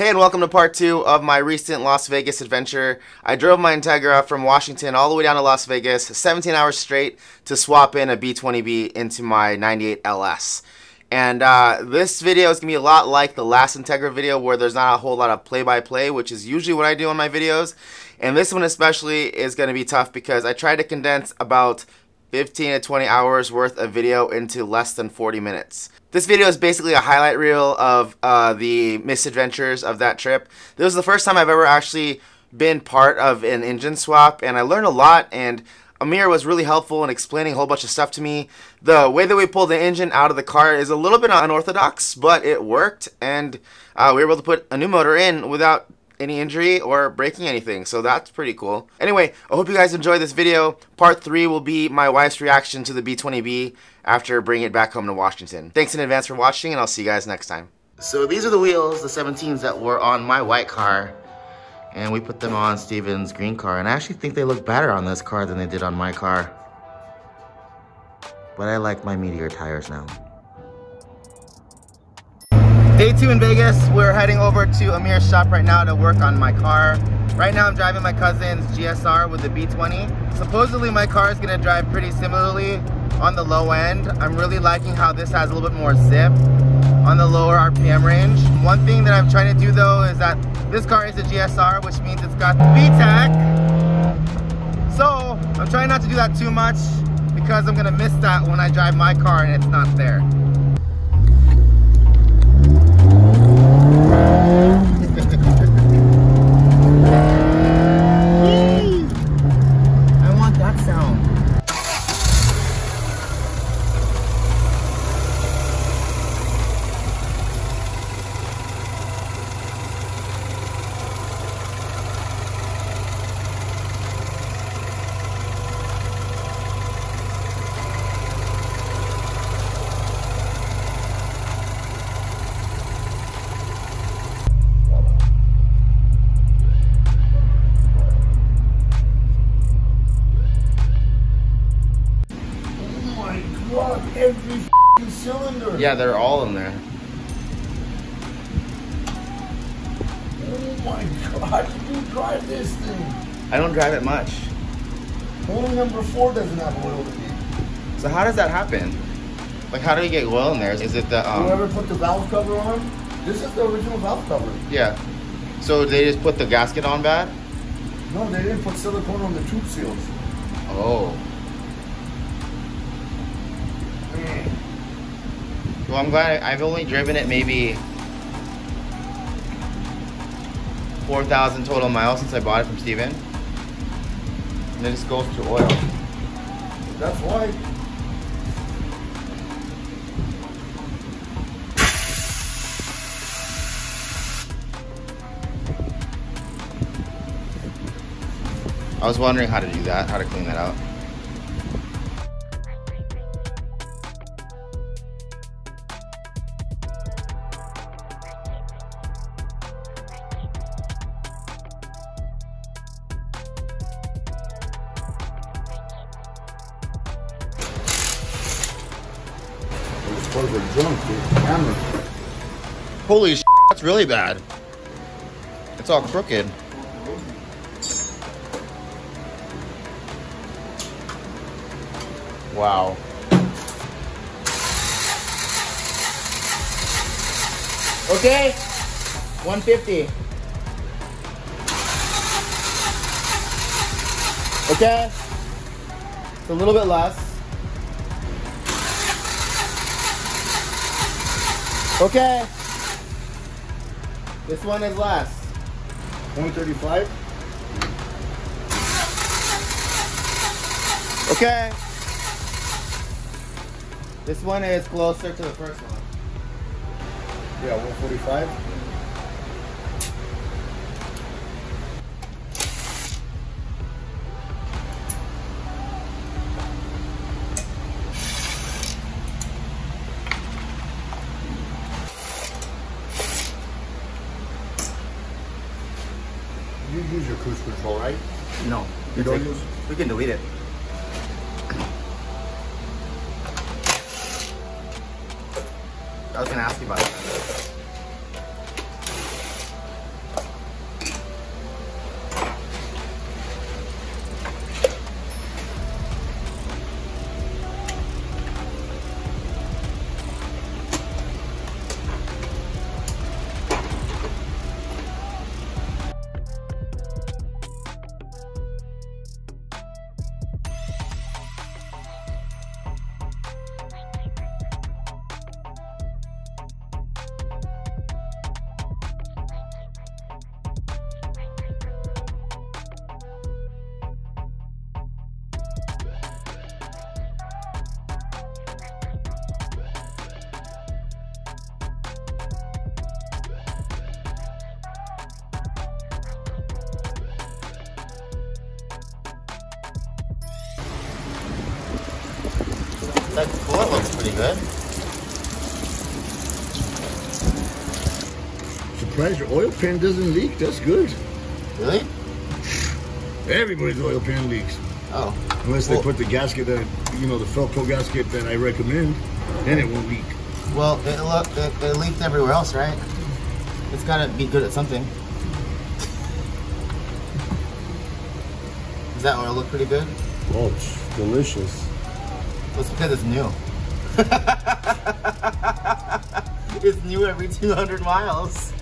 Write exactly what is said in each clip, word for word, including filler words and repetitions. Hey and welcome to part two of my recent Las Vegas adventure. I drove my Integra from Washington all the way down to Las Vegas, seventeen hours straight, to swap in a B twenty B into my ninety-eight L S. And uh, this video is going to be a lot like the last Integra video where there's not a whole lot of play-by-play, which is usually what I do on my videos. And this one especially is going to be tough because I tried to condense about fifteen to twenty hours worth of video into less than forty minutes. This video is basically a highlight reel of uh, the misadventures of that trip. This was the first time I've ever actually been part of an engine swap, and I learned a lot, and Amir was really helpful in explaining a whole bunch of stuff to me. The way that we pulled the engine out of the car is a little bit unorthodox, but it worked, and uh, we were able to put a new motor in without any injury or breaking anything, so that's pretty cool. Anyway, I hope you guys enjoyed this video. Part three will be my wife's reaction to the B twenty B after bringing it back home to Washington. Thanks in advance for watching, and I'll see you guys next time. So these are the wheels, the seventeens that were on my white car, and we put them on Steven's green car, and I actually think they look better on this car than they did on my car. But I like my Meteor tires now. Day two in Vegas, we're heading over to Amir's shop right now to work on my car. Right now I'm driving my cousin's G S R with the B twenty. Supposedly my car is going to drive pretty similarly on the low end. I'm really liking how this has a little bit more zip on the lower R P M range. One thing that I'm trying to do though is that this car is a G S R, which means it's got the V TEC. So I'm trying not to do that too much because I'm going to miss that when I drive my car and it's not there. I want that sound. Every f***ing cylinder. Yeah, they're all in there. Oh my god, you drive this thing. I don't drive it much. Only number four doesn't have oil in it. So how does that happen? Like, how do we get oil in there? Is it the um... whoever put the valve cover on? This is the original valve cover. Yeah. So they just put the gasket on bad? No, they didn't put silicone on the tube seals. Oh. Well, I'm glad I've only driven it maybe four thousand total miles since I bought it from Steven. And it just goes to oil. That's why. I was wondering how to do that, how to clean that out. Holy sh**, that's really bad. It's all crooked. Wow. Okay, one fifty. Okay, it's a little bit less. Okay. This one is less. one thirty-five. Okay. This one is closer to the first one. Yeah, one forty-five. Use your cruise control, right? No. You don't use? We can delete it. I was gonna ask you about it. That coolant looks pretty good. Surprised your oil pan doesn't leak. That's good. Really? Everybody's oil pan leaks. Oh. Unless well, they put the gasket that, you know, the Felco gasket that I recommend, then it won't leak. Well, it, lo it, it leaked everywhere else, right? It's got to be good at something. Does that oil look pretty good? Oh, it's delicious. Well, it's because it's new. It's new every two hundred miles.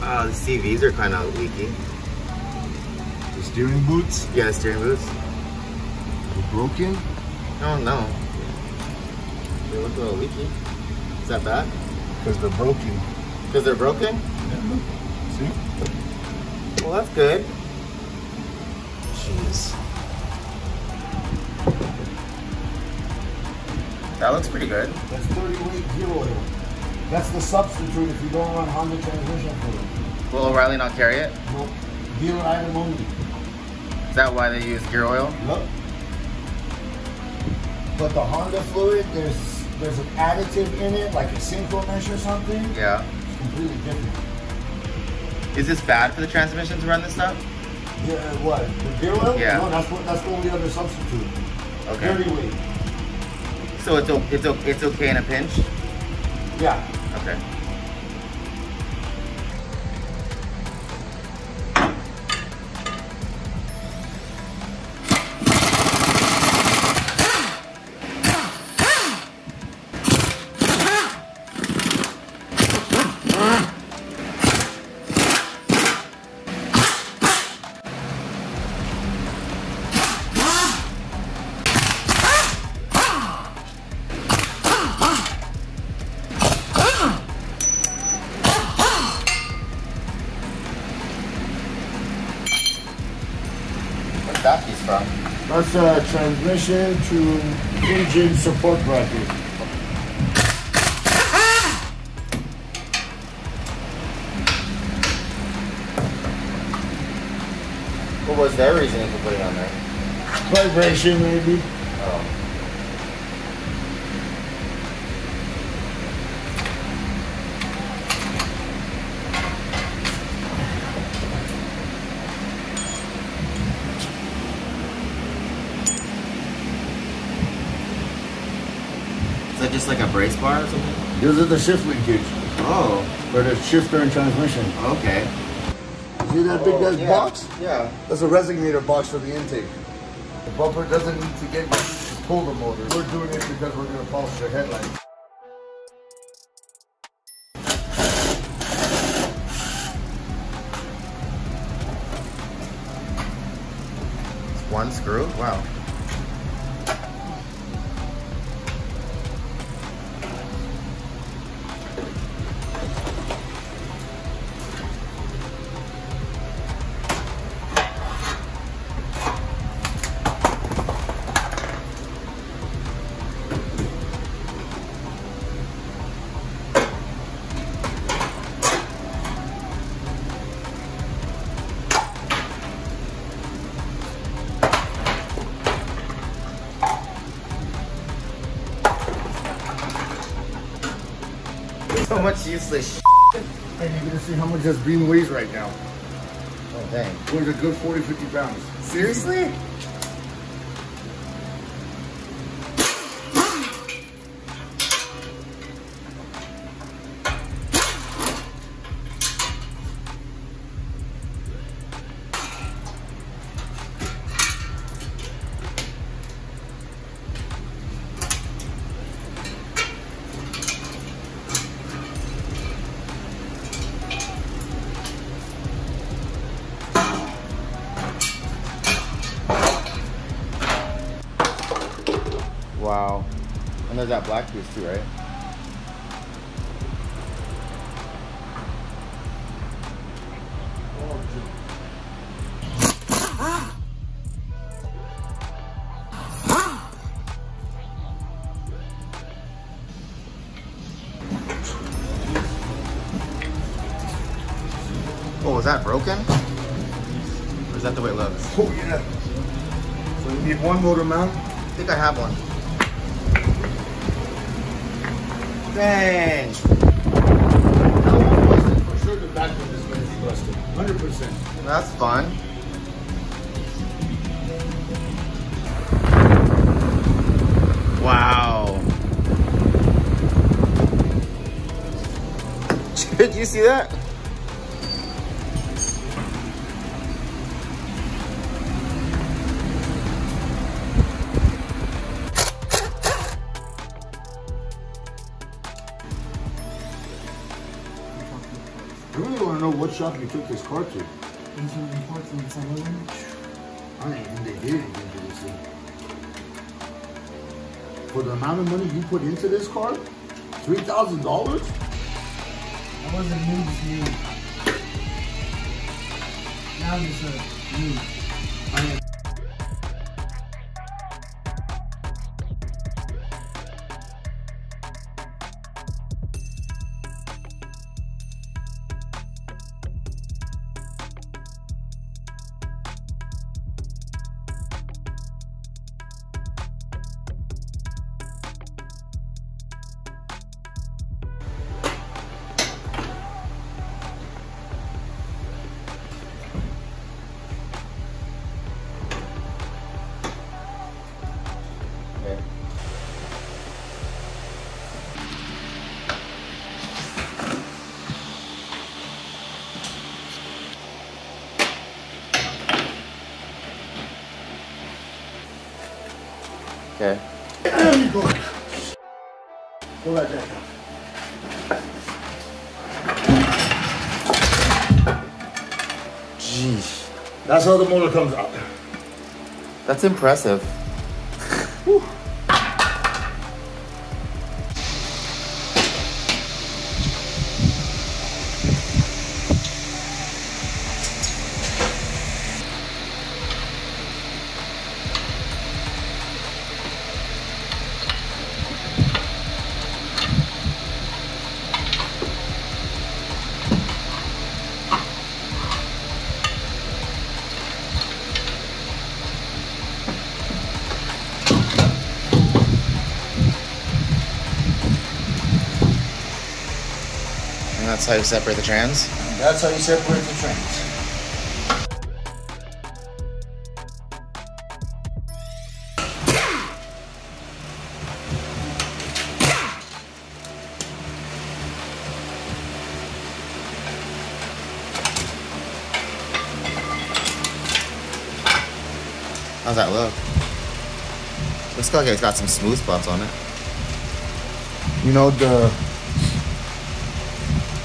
Wow, the C Vs are kind of leaky. The steering boots? Yeah, the steering boots. They're broken? Oh no. They look a little leaky. Is that bad? Because they're broken. Because they're broken? Yeah. See? Well, that's good. Jeez. That looks pretty good. That's thirty weight gear oil. That's the substitute if you don't run Honda transmission for it. Will O'Reilly not carry it? Nope. Gear item only. Is that why they use gear oil? Yep. But the Honda fluid, there's there's an additive in it, like a synchro mesh or something. Yeah. It's completely different. Is this bad for the transmission to run this stuff? Yeah, what? The gear oil? Yeah. No, that's what that's the only other substitute. Okay. Dirty weight. So it's o it's o it's okay in a pinch? Yeah. Okay. That piece from? That's a transmission to engine support bracket. What was their reasoning for putting on there? Vibration, maybe. Oh. Just like a brace bar or something? These are the shift link cage. Oh. For the shifter and transmission. Okay. See that big oh, yeah. box? Yeah. That's a resignator box for the intake. The bumper doesn't need to get pulled the motor. We're doing it because we're going to polish your headlight. It's one screw? Wow. So much useless shit. And you're gonna see how much this beam weighs right now. Oh dang. Weighs a good forty, fifty pounds. Seriously? Wow. And there's that black piece too, right? Oh, was that broken? Or is that the way it looks? Oh yeah. So you need one motor mount. I think I have one. Dang. How old was it? For sure the back one is going to be busted. one hundred percent. That's fun. Wow. Did you see that? I really want to know what shop you took this car to. I didn't even think they did anything to this thing. For the amount of money you put into this car, three thousand dollars? That wasn't new, it's new. Now it's a new. I mean, okay. Pull that jack off. Jeez. That's how the motor comes out. That's impressive. Whew. That's how you separate the trans? And that's how you separate the trans. How's that look? Looks like it's got some smooth spots on it. You know, the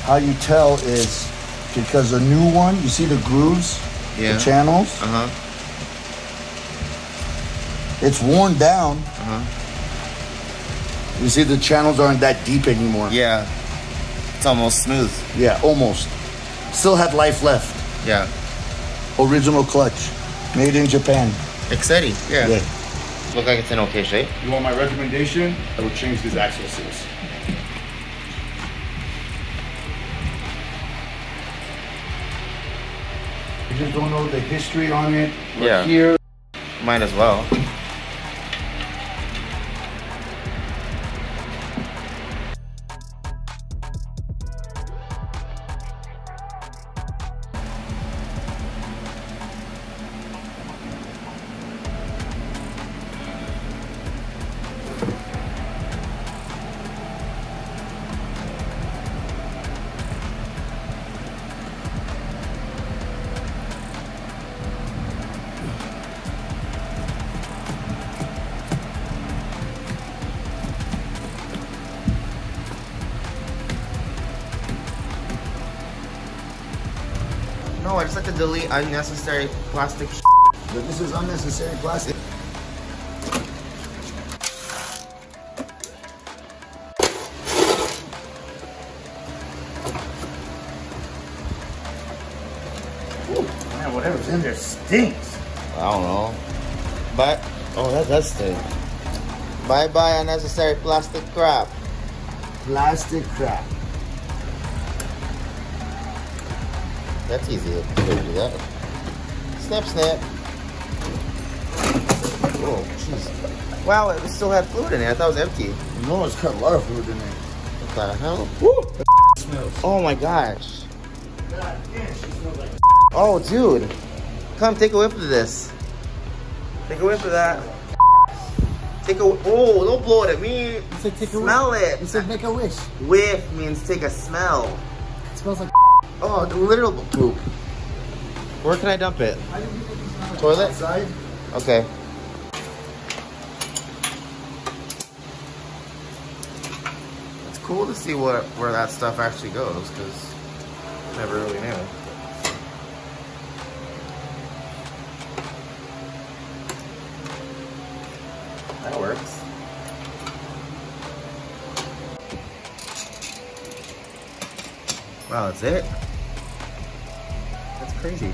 how you tell is because a new one, you see the grooves, yeah. The channels. Uh huh. It's worn down. Uh huh. You see the channels aren't that deep anymore. Yeah. It's almost smooth. Yeah, almost. Still had life left. Yeah. Original clutch, made in Japan. Exedy. Yeah. yeah. Look like it's in okay shape. You want my recommendation? I would change these axle seals. I just don't know the history on it. Right yeah. Here. Might as well. No, I just like to delete unnecessary plastic shit. But this is unnecessary plastic. Ooh, man, whatever's in there stinks. I don't know. But oh, that does stink. Bye bye unnecessary plastic crap. Plastic crap. That's easy to do that. Snap, snap. Oh, jeez. Wow, it still had fluid in it. I thought it was empty. No, it's got a lot of fluid in it. What the hell? Woo! The smells. Oh my gosh. God damn, she smells like. Oh, dude. Come take a whiff of this. Take a whiff of that. Take a. Oh, don't blow it at me. You said take a smell wish. it. You said make a wish. Whiff means take a smell. It smells like. Oh, the literal poop. Where can I dump it? Toilet? Outside? Okay. It's cool to see what where that stuff actually goes, because I never really knew. That works. Wow, that's it? That's crazy.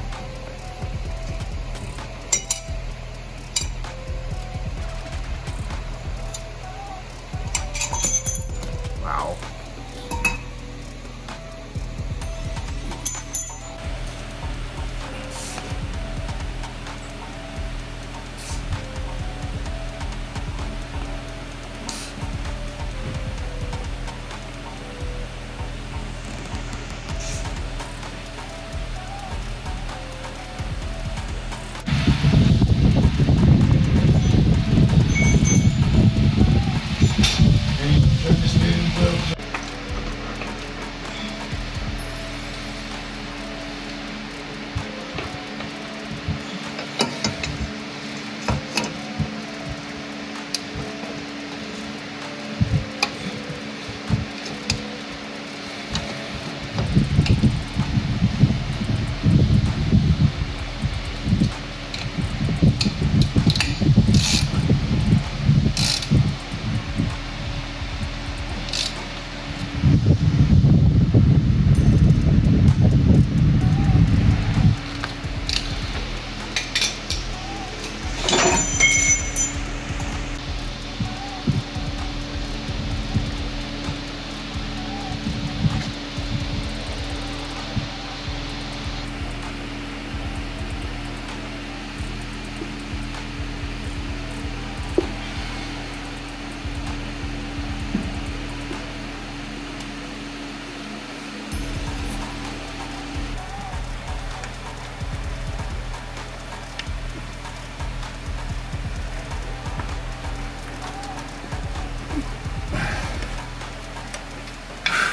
Wow.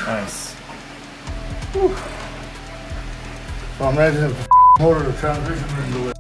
Nice. Whew. Well, I'm ready to have the motor to transition into it.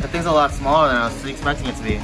That thing's a lot smaller than I was expecting it to be.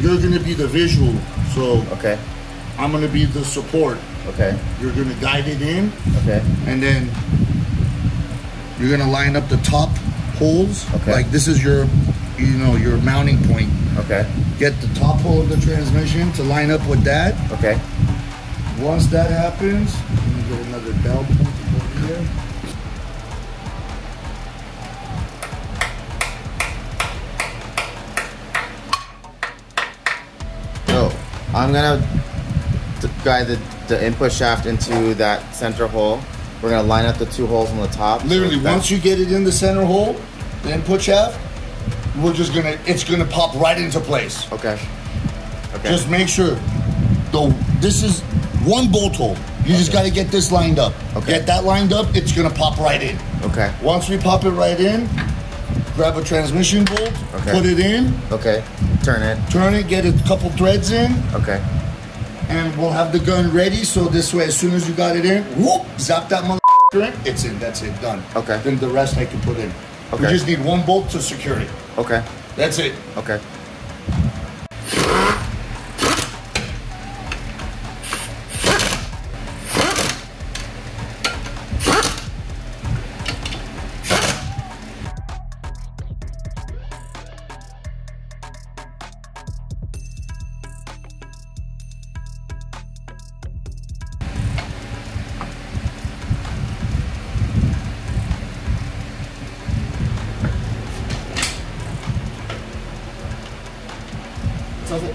You're gonna be the visual, so okay. I'm gonna be the support. Okay. You're gonna guide it in. Okay. And then you're gonna line up the top holes. Okay. Like this is your, you know, your mounting point. Okay. Get the top hole of the transmission to line up with that. Okay. Once that happens, I'm gonna get another bell point over here. So I'm gonna guide the, the input shaft into that center hole. We're gonna line up the two holes on the top. Literally, once you get it in the center hole, the input shaft, we're just gonna, it's gonna pop right into place. Okay. Okay. Just make sure, though, this is one bolt hole. You okay. just gotta get this lined up. Okay. Get that lined up, it's gonna pop right in. Okay. Once we pop it right in, grab a transmission bolt, okay. put it in. Okay. Turn it. Turn it, get a couple threads in. Okay. And we'll have the gun ready, so this way, as soon as you got it in, whoop, zap that motherfucker in, it's in, that's it, done. Okay. Then the rest I can put in. Okay. We just need one bolt to secure it. Okay. That's it. Okay.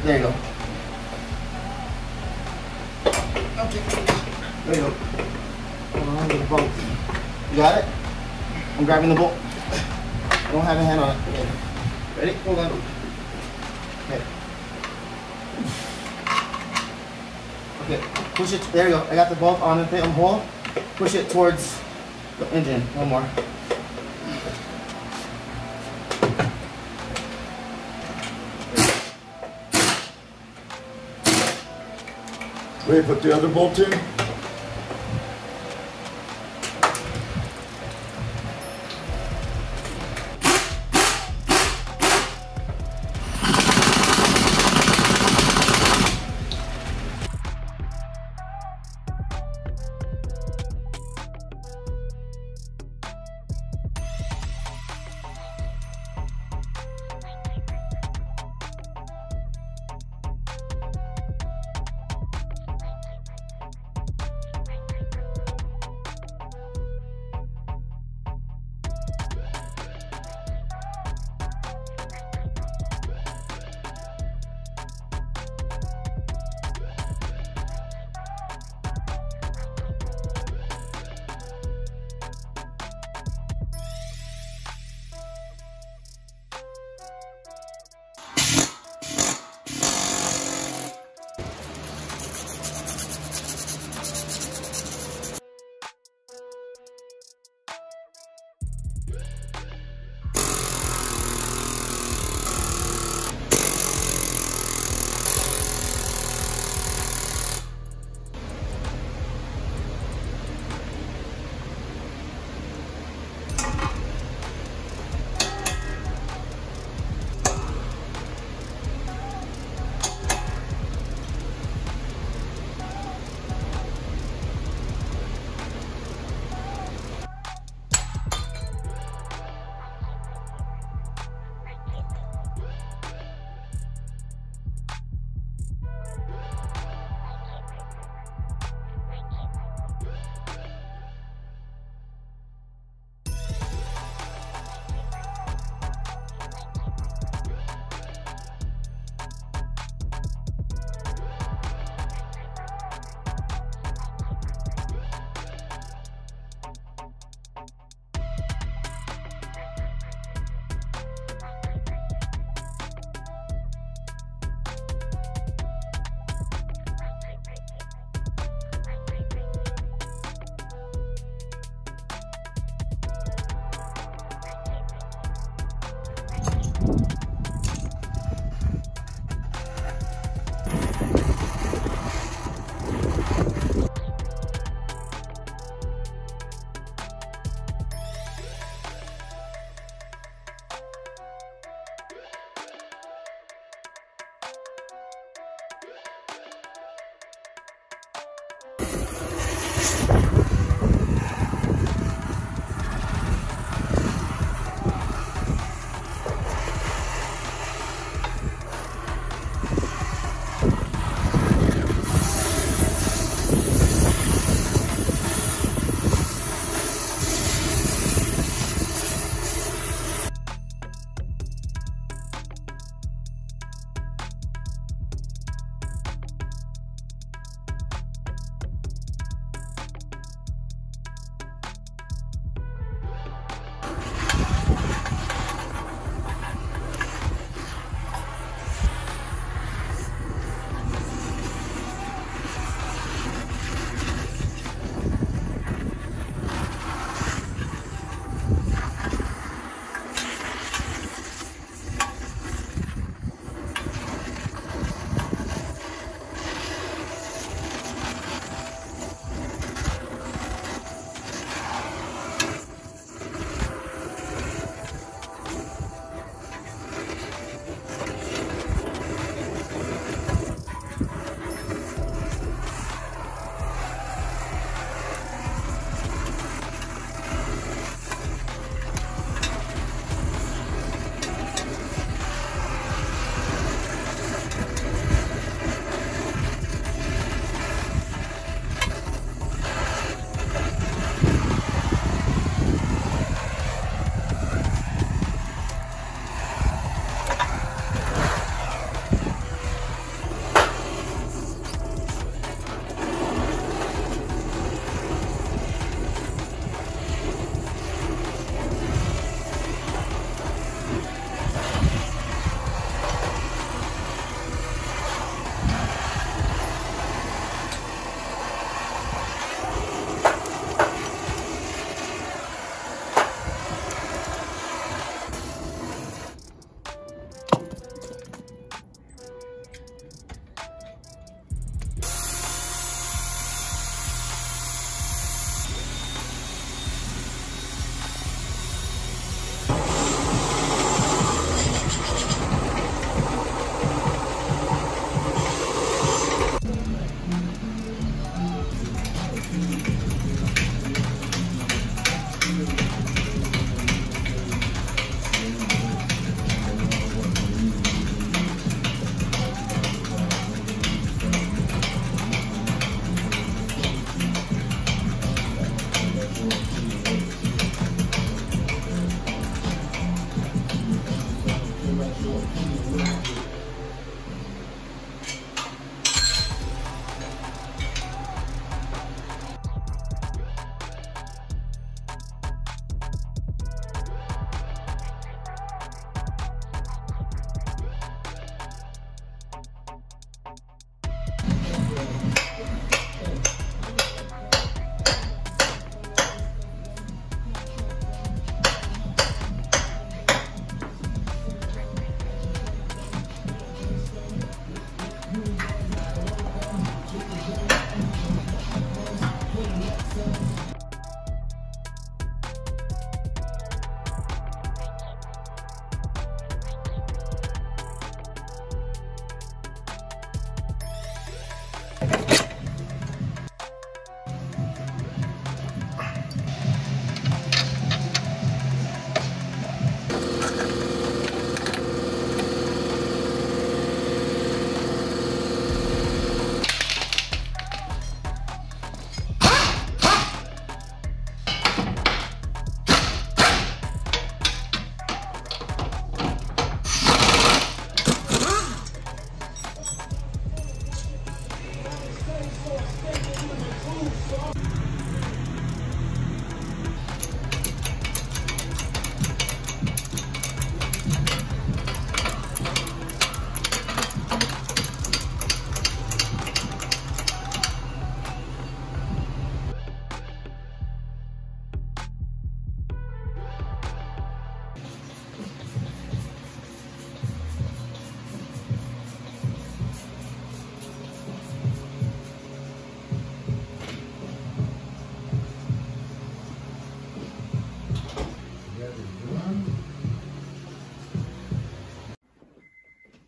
There you go. Okay. There you go. Hold on to the bolt. You got it? I'm grabbing the bolt. I don't have a hand on it. Okay. Ready? Hold on. Okay. Okay. Push it. There you go. I got the bolt on the bottom hole. Push it towards the engine. One more. Wait, put the other bolt in.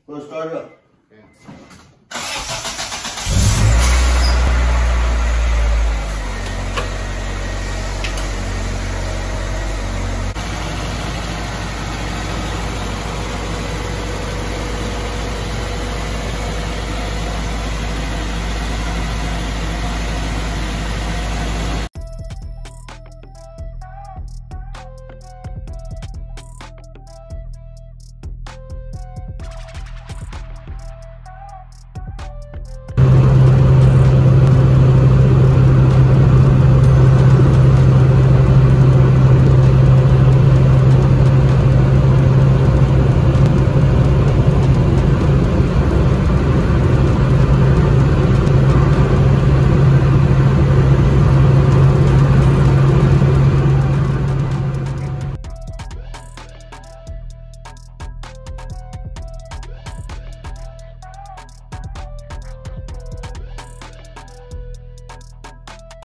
Go start up.